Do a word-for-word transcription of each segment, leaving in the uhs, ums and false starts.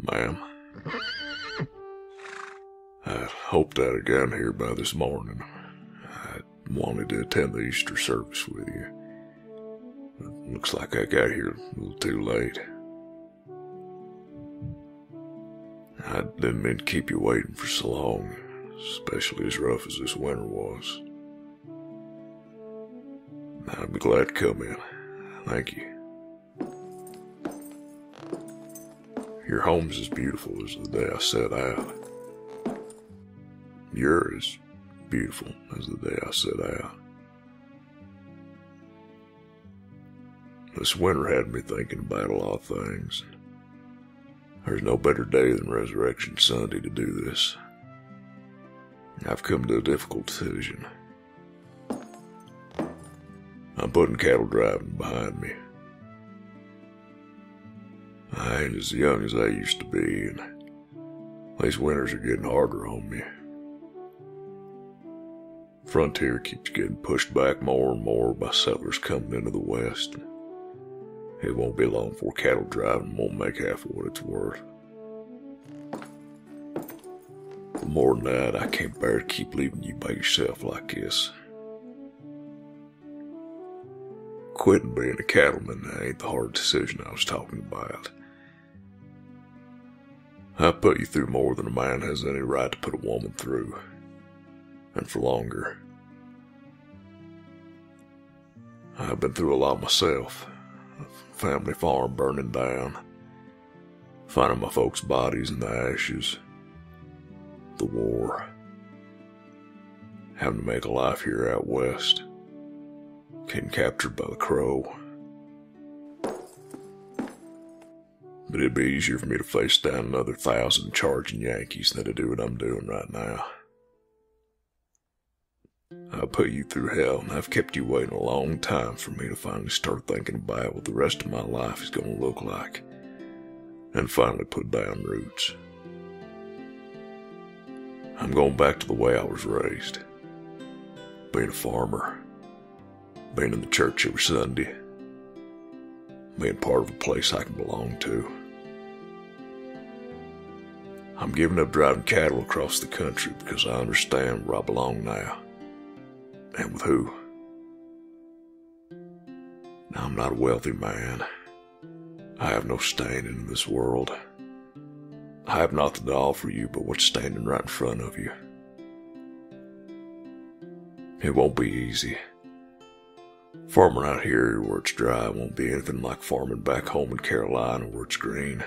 Ma'am. I hoped I'd have gotten here by this morning. I wanted to attend the Easter service with you. It looks like I got here a little too late. I didn't mean to keep you waiting for so long, especially as rough as this winter was. I'd be glad to come in. Thank you. Your home's as beautiful as the day I set out. You're as beautiful as the day I set out. This winter had me thinking about a lot of things. There's no better day than Resurrection Sunday to do this. I've come to a difficult decision. I'm putting cattle driving behind me. I ain't as young as I used to be, and these winters are getting harder on me. Frontier keeps getting pushed back more and more by settlers coming into the West. It won't be long before cattle driving won't make half of what it's worth. But more than that, I can't bear to keep leaving you by yourself like this. Quitting being a cattleman ain't the hard decision I was talking about. I put you through more than a man has any right to put a woman through, and for longer. I've been through a lot myself. A family farm burning down, finding my folks' bodies in the ashes, the war, having to make a life here out west, getting captured by the Crow. But it'd be easier for me to face down another thousand charging Yankees than to do what I'm doing right now. I put you through hell, and I've kept you waiting a long time for me to finally start thinking about what the rest of my life is going to look like, and finally put down roots. I'm going back to the way I was raised, being a farmer, being in the church every Sunday, being part of a place I can belong to. I'm giving up driving cattle across the country because I understand where I belong now. And with who? Now, I'm not a wealthy man. I have no standing in this world. I have nothing to offer you but what's standing right in front of you. It won't be easy. Farming out here where it's dry won't be anything like farming back home in Carolina where it's green.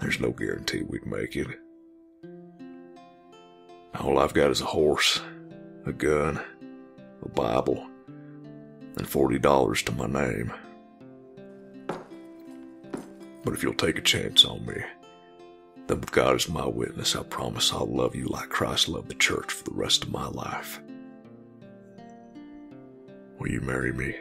There's no guarantee we'd make it. All I've got is a horse, a gun, a Bible, and forty dollars to my name. But if you'll take a chance on me, then with God as my witness, I promise I'll love you like Christ loved the church for the rest of my life. Will you marry me?